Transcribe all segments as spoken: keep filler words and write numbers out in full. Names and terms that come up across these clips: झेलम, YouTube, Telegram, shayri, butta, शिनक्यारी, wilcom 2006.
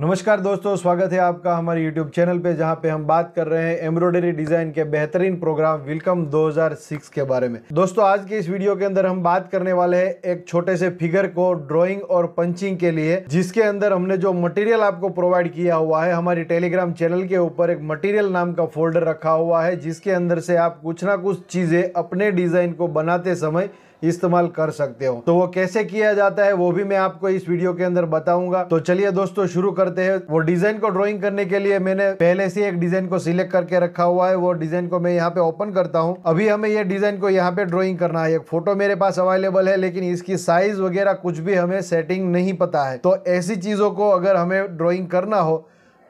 नमस्कार दोस्तों, स्वागत है आपका हमारे YouTube चैनल पे, जहाँ पे हम बात कर रहे हैं एम्ब्रॉयडरी डिज़ाइन के बेहतरीन प्रोग्राम विल्कम दो हज़ार छह के बारे में। दोस्तों, आज के इस वीडियो के अंदर हम बात करने वाले हैं एक छोटे से फिगर को ड्राइंग और पंचिंग के लिए, जिसके अंदर हमने जो मटेरियल आपको प्रोवाइड किया हुआ है, हमारी टेलीग्राम चैनल के ऊपर एक मटेरियल नाम का फोल्डर रखा हुआ है, जिसके अंदर से आप कुछ ना कुछ चीज़ें अपने डिज़ाइन को बनाते समय इस्तेमाल कर सकते हो। तो वो कैसे किया जाता है वो भी मैं आपको इस वीडियो के अंदर बताऊंगा। तो चलिए दोस्तों शुरू करते हैं। वो डिजाइन को ड्राइंग करने के लिए मैंने पहले से एक डिजाइन को सिलेक्ट करके रखा हुआ है। वो डिजाइन को मैं यहाँ पे ओपन करता हूँ। अभी हमें ये डिजाइन को यहाँ पे ड्राइंग करना है। एक फोटो मेरे पास अवेलेबल है, लेकिन इसकी साइज वगैरह कुछ भी हमें सेटिंग नहीं पता है। तो ऐसी चीजों को अगर हमें ड्राइंग करना हो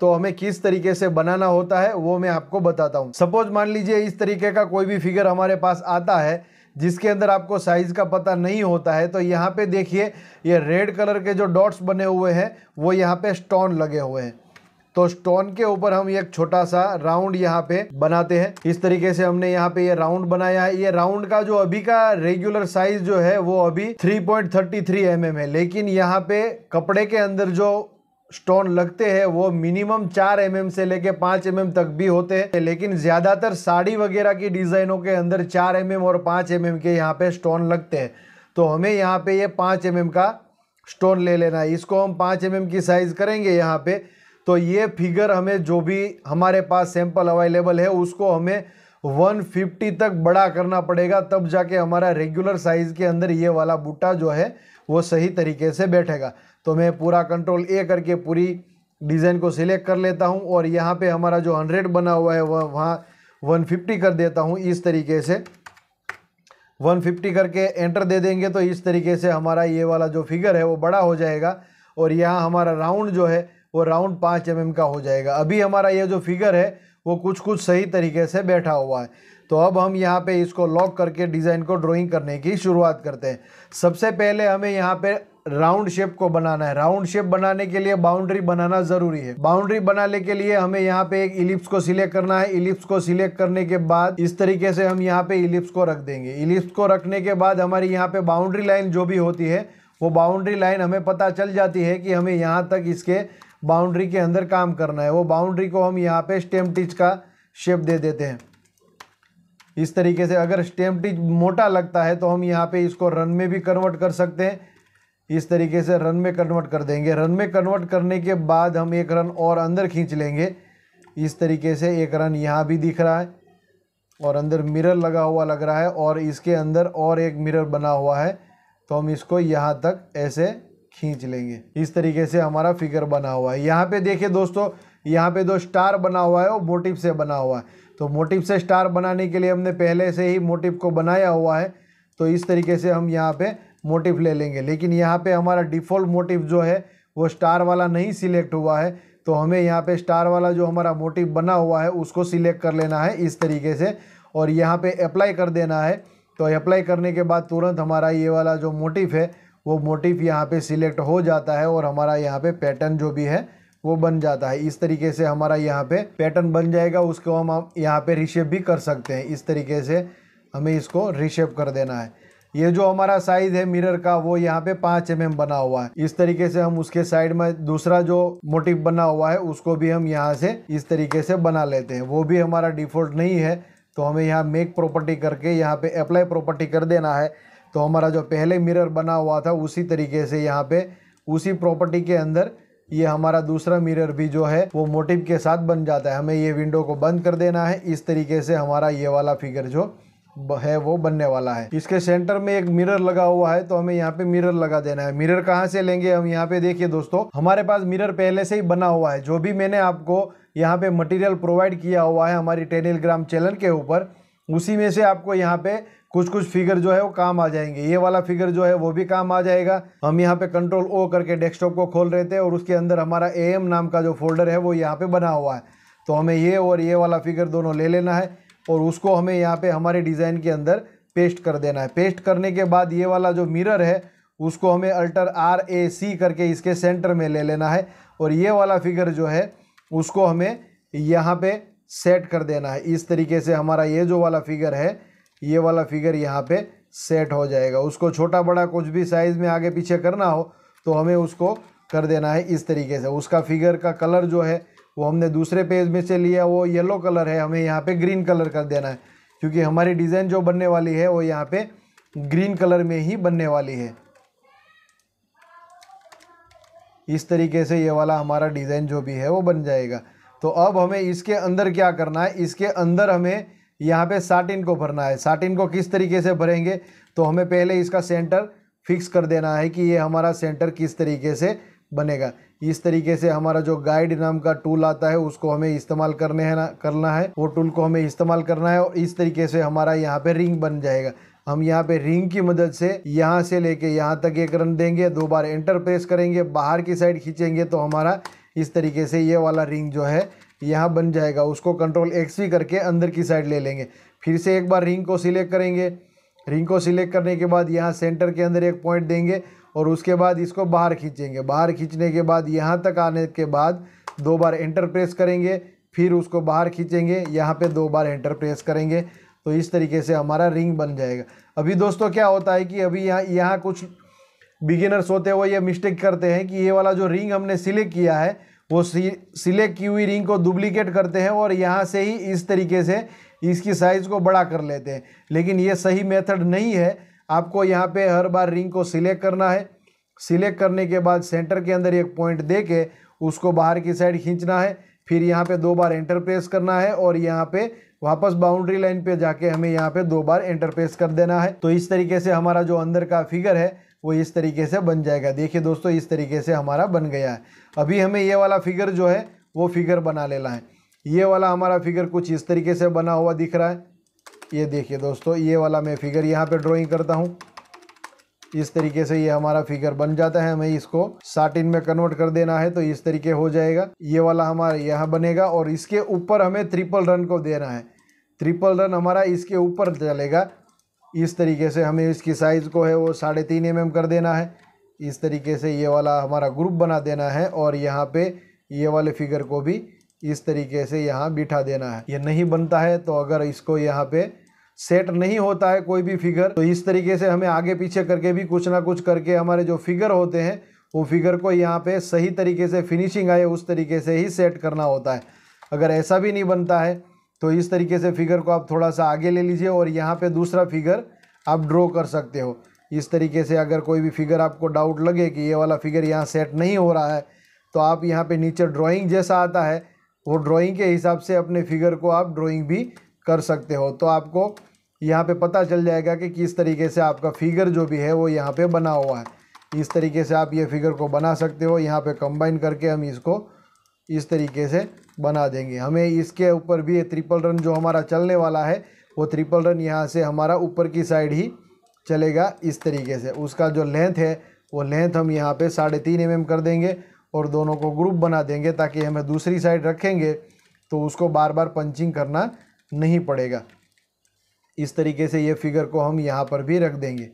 तो हमें किस तरीके से बनाना होता है वो मैं आपको बताता हूँ। सपोज मान लीजिए इस तरीके का कोई भी फिगर हमारे पास आता है जिसके अंदर आपको साइज़ का पता नहीं होता है। तो यहाँ पे देखिए ये रेड कलर के जो डॉट्स बने हुए हैं वो यहाँ पे स्टोन लगे हुए हैं। तो स्टोन के ऊपर हम एक छोटा सा राउंड यहाँ पे बनाते हैं। इस तरीके से हमने यहाँ पे ये राउंड बनाया है। ये राउंड का जो अभी का रेगुलर साइज जो है वो अभी three point thirty three M M है, लेकिन यहाँ पे कपड़े के अंदर जो स्टोन लगते हैं वो मिनिमम चार एम एम से लेके पाँच एम एम तक भी होते हैं, लेकिन ज़्यादातर साड़ी वगैरह की डिज़ाइनों के अंदर चार एम एम और पाँच एम एम के यहाँ पे स्टोन लगते हैं। तो हमें यहाँ पे ये पाँच एम एम का स्टोन ले लेना है। इसको हम पाँच एम एम की साइज़ करेंगे यहाँ पे। तो ये फिगर हमें जो भी हमारे पास सैम्पल अवेलेबल है उसको हमें वन फिफ्टी तक बड़ा करना पड़ेगा, तब जाके हमारा रेगुलर साइज़ के अंदर ये वाला बूटा जो है वो सही तरीके से बैठेगा। तो मैं पूरा कंट्रोल ए करके पूरी डिज़ाइन को सिलेक्ट कर लेता हूं और यहां पे हमारा जो हंड्रेड बना हुआ है वह वहाँ वन फिफ्टी कर देता हूं। इस तरीके से वन फिफ्टी करके एंटर दे देंगे तो इस तरीके से हमारा ये वाला जो फिगर है वो बड़ा हो जाएगा और यहाँ हमारा राउंड जो है वो राउंड पाँच एम एम का हो जाएगा। अभी हमारा ये जो फिगर है वो कुछ कुछ सही तरीके से बैठा हुआ है। तो अब हम यहाँ पे इसको लॉक करके डिज़ाइन को ड्राइंग करने की शुरुआत करते हैं। सबसे पहले हमें यहाँ पे राउंड शेप को बनाना है। राउंड शेप बनाने के लिए बाउंड्री बनाना ज़रूरी है। बाउंड्री बनाने के लिए हमें यहाँ पे एक इलिप्स को सिलेक्ट करना है। इलिप्स को सिलेक्ट करने के बाद इस तरीके से हम यहाँ पे इलिप्स को रख देंगे। इलिप्स को रखने के बाद हमारी यहाँ पे बाउंड्री लाइन जो भी होती है वो बाउंड्री लाइन हमें पता चल जाती है कि हमें यहाँ तक इसके बाउंड्री के अंदर काम करना है। वो बाउंड्री को हम यहाँ पे स्टेम टिच का शेप दे देते हैं। इस तरीके से अगर स्टेम टिच मोटा लगता है तो हम यहाँ पे इसको रन में भी कन्वर्ट कर सकते हैं। इस तरीके से रन में कन्वर्ट कर देंगे। रन में कन्वर्ट करने के बाद हम एक रन और अंदर खींच लेंगे। इस तरीके से एक रन यहाँ भी दिख रहा है और अंदर मिरर लगा हुआ लग रहा है और इसके अंदर और एक मिरर बना हुआ है। तो हम इसको यहाँ तक ऐसे खींच लेंगे। इस तरीके से हमारा फिगर बना हुआ है। यहाँ पे देखिए दोस्तों, यहाँ पे दो स्टार बना हुआ है और मोटिव से बना हुआ है। तो मोटिव से स्टार बनाने के लिए हमने पहले से ही मोटिव को बनाया हुआ है। तो इस तरीके से हम यहाँ पे मोटिव ले लेंगे, लेकिन यहाँ पे हमारा डिफ़ॉल्ट मोटिव जो है वो स्टार वाला नहीं सिलेक्ट हुआ है। तो हमें यहाँ पे स्टार वाला जो हमारा मोटिव बना हुआ है उसको सिलेक्ट कर लेना है इस तरीके से और यहाँ पे अप्लाई कर देना है। तो अप्लाई करने के बाद तुरंत हमारा ये वाला जो मोटिव है वो मोटिव यहाँ पे सिलेक्ट हो जाता है और हमारा यहाँ पे पैटर्न जो भी है वो बन जाता है। इस तरीके से हमारा यहाँ पे पैटर्न बन जाएगा। उसको हम यहाँ पे रिशेप भी कर सकते हैं। इस तरीके से हमें इसको रिशेप कर देना है। ये जो हमारा साइज़ है मिरर का वो यहाँ पे पाँच एम एम बना हुआ है। इस तरीके से हम उसके साइड में दूसरा जो मोटिव बना हुआ है उसको भी हम यहाँ से इस तरीके से बना लेते हैं। वो भी हमारा डिफ़ॉल्ट नहीं है तो हमें यहाँ मेक प्रॉपर्टी करके यहाँ पे अप्लाई प्रॉपर्टी कर देना है। तो हमारा जो पहले मिरर बना हुआ था उसी तरीके से यहाँ पे उसी प्रॉपर्टी के अंदर ये हमारा दूसरा मिरर भी जो है वो मोटिव के साथ बन जाता है। हमें ये विंडो को बंद कर देना है। इस तरीके से हमारा ये वाला फिगर जो है वो बनने वाला है। इसके सेंटर में एक मिरर लगा हुआ है तो हमें यहाँ पे मिरर लगा देना है। मिरर कहाँ से लेंगे हम? यहाँ पे देखिए दोस्तों, हमारे पास मिरर पहले से ही बना हुआ है। जो भी मैंने आपको यहाँ पे मटेरियल प्रोवाइड किया हुआ है हमारी टेलीग्राम चैनल के ऊपर, उसी में से आपको यहाँ पे कुछ कुछ फिगर जो है वो काम आ जाएंगे। ये वाला फिगर जो है वो भी काम आ जाएगा। हम यहाँ पे कंट्रोल ओ करके डेस्कटॉप को खोल रहे थे और उसके अंदर हमारा ए एम नाम का जो फोल्डर है वो यहाँ पे बना हुआ है। तो हमें ये और ये वाला फिगर दोनों ले लेना है और उसको हमें यहाँ पे हमारे डिज़ाइन के अंदर पेस्ट कर देना है। पेस्ट करने के बाद ये वाला जो मिरर है उसको हमें अल्टर आर ए सी करके इसके सेंटर में ले लेना है और ये वाला फिगर जो है उसको हमें यहाँ पे सेट कर देना है। इस तरीके से हमारा ये जो वाला फिगर है ये वाला फिगर यहाँ पे सेट हो जाएगा। उसको छोटा बड़ा कुछ भी साइज़ में आगे पीछे करना हो तो हमें उसको कर देना है इस तरीके से। उसका फिगर का कलर जो है वो हमने दूसरे पेज में से लिया, वो येलो कलर है, हमें यहाँ पे ग्रीन कलर कर देना है क्योंकि हमारी डिज़ाइन जो बनने वाली है वो यहाँ पे ग्रीन कलर में ही बनने वाली है। इस तरीके से ये वाला हमारा डिज़ाइन जो भी है वो बन जाएगा। तो अब हमें इसके अंदर क्या करना है, इसके अंदर हमें यहाँ पे साटिन को भरना है। साटिन को किस तरीके से भरेंगे, तो हमें पहले इसका सेंटर फिक्स कर देना है कि ये हमारा सेंटर किस तरीके से बनेगा। इस तरीके से हमारा जो गाइड नाम का टूल आता है उसको हमें इस्तेमाल करने है ना करना है, वो टूल को हमें इस्तेमाल करना है। और इस तरीके से हमारा यहाँ पे रिंग बन जाएगा। हम यहाँ पे रिंग की मदद से यहाँ से लेके यहाँ तक एक रन देंगे, दो बार एंटर प्रेस करेंगे, बाहर की साइड खींचेंगे तो हमारा इस तरीके से ये वाला रिंग जो है यहाँ बन जाएगा। उसको कंट्रोल एक्स भी करके अंदर की साइड ले लेंगे। फिर से एक बार रिंग को सिलेक्ट करेंगे, रिंग को सिलेक्ट करने के बाद यहाँ सेंटर के अंदर एक पॉइंट देंगे और उसके बाद इसको बाहर खींचेंगे। बाहर खींचने के बाद यहाँ तक आने के बाद दो बार एंटर प्रेस करेंगे, फिर उसको बाहर खींचेंगे, यहाँ पे दो बार एंटर प्रेस करेंगे तो इस तरीके से हमारा रिंग बन जाएगा। अभी दोस्तों क्या होता है कि अभी यहाँ यहाँ कुछ बिगिनर्स होते हैं वो ये मिस्टेक करते हैं कि ये वाला जो रिंग हमने सिलेक्ट किया है वो सिलेक्ट की हुई रिंग को डुप्लीकेट करते हैं और यहाँ से ही इस तरीके से इसकी साइज़ को बड़ा कर लेते हैं, लेकिन ये सही मेथड नहीं है। आपको यहाँ पे हर बार रिंग को सिलेक्ट करना है, सिलेक्ट करने के बाद सेंटर के अंदर एक पॉइंट दे के उसको बाहर की साइड खींचना है, फिर यहाँ पे दो बार एंटर प्रेस करना है और यहाँ पे वापस बाउंड्री लाइन पे जाके हमें यहाँ पे दो बार एंटर प्रेस कर देना है। तो इस तरीके से हमारा जो अंदर का फिगर है वो इस तरीके से बन जाएगा। देखिए दोस्तों, इस तरीके से हमारा बन गया है। अभी हमें ये वाला फिगर जो है वो फिगर बना लेना है। ये वाला हमारा फिगर कुछ इस तरीके से बना हुआ दिख रहा है। ये देखिए दोस्तों, ये वाला मैं फिगर यहाँ पे ड्राइंग करता हूँ। इस तरीके से ये हमारा फिगर बन जाता है। हमें इसको साटिन में कन्वर्ट कर देना है तो इस तरीके हो जाएगा। ये वाला हमारा यहाँ बनेगा और इसके ऊपर हमें ट्रिपल रन को देना है। ट्रिपल रन हमारा इसके ऊपर चलेगा। इस तरीके से हमें इसकी साइज़ को है वो साढ़े तीन एम एम कर देना है। इस तरीके से ये वाला हमारा ग्रुप बना देना है और यहाँ पे ये वाले फिगर को भी इस तरीके से यहाँ बिठा देना है। ये नहीं बनता है तो अगर इसको यहाँ पे सेट नहीं होता है कोई भी फिगर तो इस तरीके से हमें आगे पीछे करके भी कुछ ना कुछ करके हमारे जो फिगर होते हैं वो फिगर को यहाँ पे सही तरीके से फिनिशिंग आए उस तरीके से ही सेट करना होता है। अगर ऐसा भी नहीं बनता है तो इस तरीके से फिगर को आप थोड़ा सा आगे ले लीजिए और यहाँ पे दूसरा फिगर आप ड्रॉ कर सकते हो। इस तरीके से अगर कोई भी फिगर आपको डाउट लगे कि ये वाला फिगर यहाँ सेट नहीं हो रहा है तो आप यहाँ पे नीचे ड्राइंग जैसा आता है वो ड्राइंग के हिसाब से अपने फिगर को आप ड्राइंग भी कर सकते हो। तो आपको यहाँ पे पता चल जाएगा कि किस तरीके से आपका फिगर जो भी है वो यहाँ पे बना हुआ है। इस तरीके से आप ये फिगर को बना सकते हो। यहाँ पे कंबाइन करके हम इसको इस तरीके से बना देंगे। हमें इसके ऊपर भी ट्रिपल रन जो हमारा चलने वाला है वो ट्रिपल रन यहाँ से हमारा ऊपर की साइड ही चलेगा इस तरीके से। उसका जो लेंथ है वो लेंथ हम यहाँ पे साढ़े तीन एम एम कर देंगे और दोनों को ग्रुप बना देंगे ताकि हमें दूसरी साइड रखेंगे तो उसको बार बार पंचिंग करना नहीं पड़ेगा। इस तरीके से ये फिगर को हम यहाँ पर भी रख देंगे।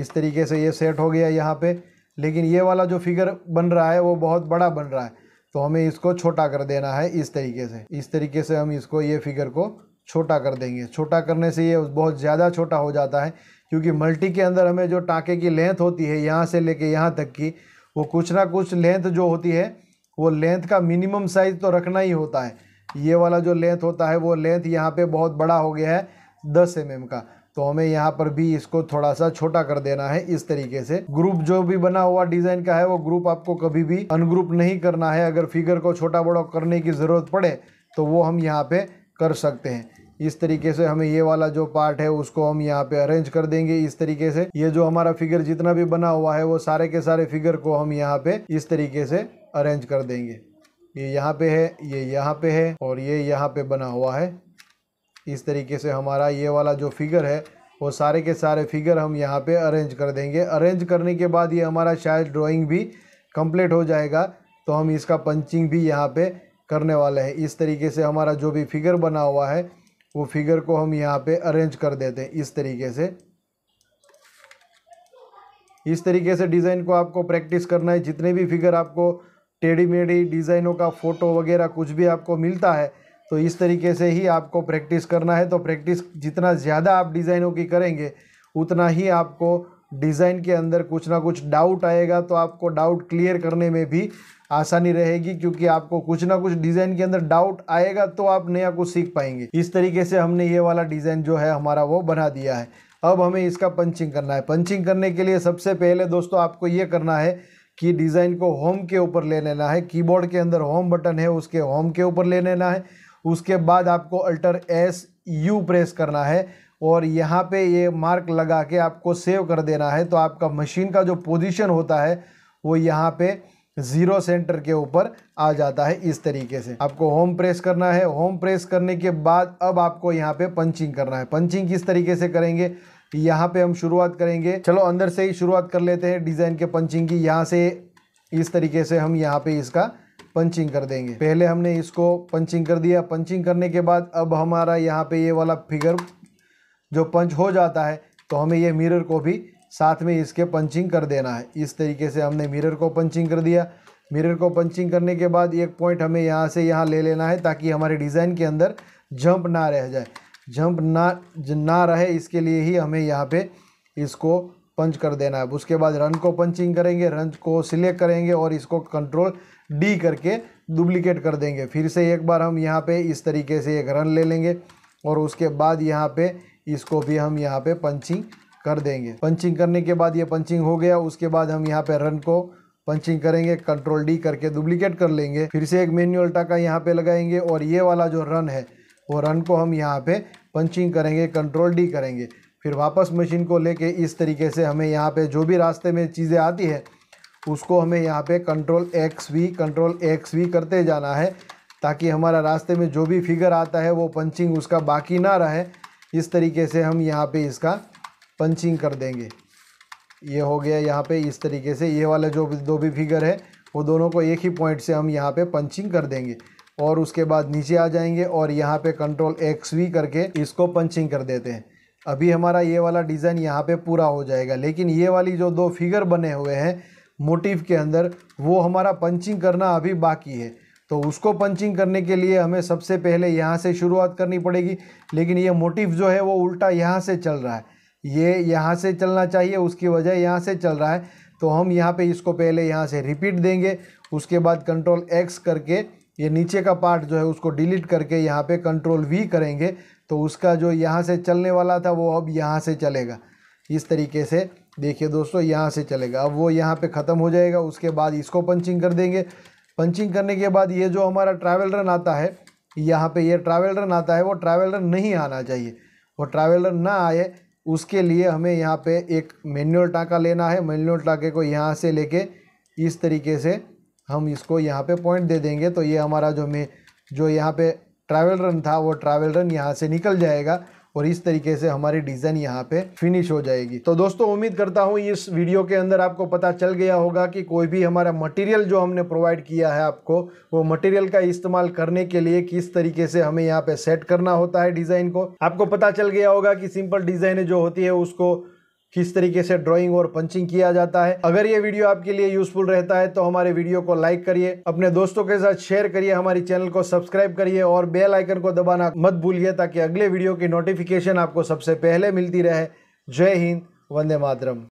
इस तरीके से ये सेट हो गया यहाँ पे। लेकिन ये वाला जो फिगर बन रहा है वो बहुत बड़ा बन रहा है तो हमें इसको छोटा कर देना है इस तरीके से। इस तरीके से हम इसको ये फिगर को छोटा कर देंगे। छोटा करने से ये बहुत ज़्यादा छोटा हो जाता है क्योंकि मल्टी के अंदर हमें जो टाँके की लेंथ होती है यहाँ से लेके यहाँ तक की वो कुछ ना कुछ लेंथ जो होती है वो लेंथ का मिनिमम साइज़ तो रखना ही होता है। ये वाला जो लेंथ होता है वो लेंथ यहाँ पे बहुत बड़ा हो गया है दस एम एम का तो हमें यहाँ पर भी इसको थोड़ा सा छोटा कर देना है इस तरीके से। ग्रुप जो भी बना हुआ डिज़ाइन का है वो ग्रुप आपको कभी भी अनग्रुप नहीं करना है। अगर फिगर को छोटा बड़ा करने की ज़रूरत पड़े तो वो हम यहाँ पे कर सकते हैं। इस तरीके से हमें ये वाला जो पार्ट है उसको हम यहाँ पे अरेंज कर देंगे इस तरीके से। ये जो हमारा फिगर जितना भी बना हुआ है वो सारे के सारे फिगर को हम यहाँ पे इस तरीके से अरेंज कर देंगे। ये यहाँ पे है, ये यहाँ पे है और ये यहाँ पे बना हुआ है। इस तरीके से हमारा ये वाला जो फिगर है वो सारे के सारे फिगर हम यहाँ पे अरेंज कर देंगे। अरेंज करने के बाद ये हमारा शायद ड्राइंग भी कंप्लीट हो जाएगा तो हम इसका पंचिंग भी यहाँ पे करने वाले हैं। इस तरीके से हमारा जो भी फिगर बना हुआ है वो फिगर को हम यहाँ पे अरेंज कर देते हैं इस तरीके से। इस तरीके से डिज़ाइन को आपको प्रैक्टिस करना है। जितने भी फिगर आपको टेढ़ी मेढ़ी डिज़ाइनों का फ़ोटो वगैरह कुछ भी आपको मिलता है तो इस तरीके से ही आपको प्रैक्टिस करना है। तो प्रैक्टिस जितना ज़्यादा आप डिज़ाइनों की करेंगे उतना ही आपको डिज़ाइन के अंदर कुछ ना कुछ डाउट आएगा तो आपको डाउट क्लियर करने में भी आसानी रहेगी, क्योंकि आपको कुछ ना कुछ डिज़ाइन के अंदर डाउट आएगा तो आप नया कुछ सीख पाएंगे। इस तरीके से हमने ये वाला डिज़ाइन जो है हमारा वो बना दिया है। अब हमें इसका पंचिंग करना है। पंचिंग करने के लिए सबसे पहले दोस्तों आपको ये करना है कि डिज़ाइन को होम के ऊपर ले लेना है। कीबोर्ड के अंदर होम बटन है, उसके होम के ऊपर ले लेना है। उसके बाद आपको अल्टर एस यू प्रेस करना है और यहाँ पे ये मार्क लगा के आपको सेव कर देना है। तो आपका मशीन का जो पोजीशन होता है वो यहाँ पे ज़ीरो सेंटर के ऊपर आ जाता है। इस तरीके से आपको होम प्रेस करना है। होम प्रेस करने के बाद अब आपको यहाँ पे पंचिंग करना है। पंचिंग किस तरीके से करेंगे, यहाँ पे हम शुरुआत करेंगे। चलो अंदर से ही शुरुआत कर लेते हैं डिज़ाइन के पंचिंग की। यहाँ से इस तरीके से हम यहाँ पे इसका पंचिंग कर देंगे। पहले हमने इसको पंचिंग कर दिया। पंचिंग करने के बाद अब हमारा यहाँ पे ये वाला फिगर जो पंच हो जाता है तो हमें ये मिरर को भी साथ में इसके पंचिंग कर देना है। इस तरीके से हमने मिरर को पंचिंग कर दिया। मिरर को पंचिंग करने के बाद एक पॉइंट हमें यहाँ से यहाँ ले लेना है ताकि हमारे डिज़ाइन के अंदर जंप ना रह जाए। जंप ना ना रहे इसके लिए ही हमें यहाँ पे इसको पंच कर देना है। उसके बाद रन को पंचिंग करेंगे। रन को सिलेक्ट करेंगे और इसको कंट्रोल डी करके डुप्लीकेट कर देंगे। फिर से एक बार हम यहाँ पे इस तरीके से एक रन ले लेंगे और उसके बाद यहाँ पे इसको भी हम यहाँ पे पंचिंग कर देंगे। पंचिंग करने के बाद ये पंचिंग हो गया। उसके बाद हम यहाँ पे रन को पंचिंग करेंगे, कंट्रोल डी करके डुप्लीकेट कर लेंगे। फिर से एक मैन्युअल टाका यहाँ पे लगाएंगे और ये वाला जो रन है वो रन को हम यहाँ पे पंचिंग करेंगे, कंट्रोल डी करेंगे। फिर वापस मशीन को लेके इस तरीके से हमें यहाँ पे जो भी रास्ते में चीज़ें आती है उसको हमें यहाँ पे control X V control X V करते जाना है ताकि हमारा रास्ते में जो भी फिगर आता है वो पंचिंग उसका बाकी ना रहे। इस तरीके से हम यहाँ पे इसका पंचिंग कर देंगे। ये हो गया यहाँ पे। इस तरीके से ये वाला जो दो भी फिगर है वो दोनों को एक ही पॉइंट से हम यहाँ पे पंचिंग कर देंगे और उसके बाद नीचे आ जाएंगे और यहाँ पे कंट्रोल एक्स वी करके इसको पंचिंग कर देते हैं। अभी हमारा ये वाला डिज़ाइन यहाँ पे पूरा हो जाएगा, लेकिन ये वाली जो दो फिगर बने हुए हैं मोटिव के अंदर वो हमारा पंचिंग करना अभी बाकी है। तो उसको पंचिंग करने के लिए हमें सबसे पहले यहाँ से शुरुआत करनी पड़ेगी। लेकिन ये मोटिव जो है वो उल्टा यहाँ से चल रहा है, ये यहाँ से चलना चाहिए, उसकी वजह यहाँ से चल रहा है। तो हम यहाँ पे इसको पहले यहाँ से रिपीट देंगे। उसके बाद कंट्रोल एक्स करके ये नीचे का पार्ट जो है उसको डिलीट करके यहाँ पे कंट्रोल वी करेंगे तो उसका जो यहाँ से चलने वाला था वो अब यहाँ से चलेगा। इस तरीके से देखिए दोस्तों यहाँ से चलेगा। अब वो यहाँ पे ख़त्म हो जाएगा। उसके बाद इसको पंचिंग कर देंगे। पंचिंग करने के बाद ये जो हमारा ट्रैवल रन आता है, यहाँ पे ये ट्रैवल रन आता है, वो ट्रैवल रन नहीं आना चाहिए। वो ट्रैवल रन ना आए उसके लिए हमें यहाँ पे एक मैन्युअल टाँका लेना है। मैन्युअल टाँके को यहाँ से लेके इस तरीके से हम इसको यहाँ पे पॉइंट दे देंगे तो ये हमारा जो में जो यहाँ पे ट्रैवल रन था वो ट्रैवल रन यहाँ से निकल जाएगा और इस तरीके से हमारी डिज़ाइन यहाँ पे फिनिश हो जाएगी। तो दोस्तों उम्मीद करता हूँ इस वीडियो के अंदर आपको पता चल गया होगा कि कोई भी हमारा मटेरियल जो हमने प्रोवाइड किया है आपको, वो मटेरियल का इस्तेमाल करने के लिए किस तरीके से हमें यहाँ पे सेट करना होता है डिज़ाइन को। आपको पता चल गया होगा कि सिंपल डिज़ाइनें जो होती है उसको किस तरीके से ड्राइंग और पंचिंग किया जाता है। अगर ये वीडियो आपके लिए यूजफुल रहता है तो हमारे वीडियो को लाइक करिए, अपने दोस्तों के साथ शेयर करिए, हमारे चैनल को सब्सक्राइब करिए और बेल आइकन को दबाना मत भूलिए ताकि अगले वीडियो की नोटिफिकेशन आपको सबसे पहले मिलती रहे। जय हिंद, वंदे मातरम।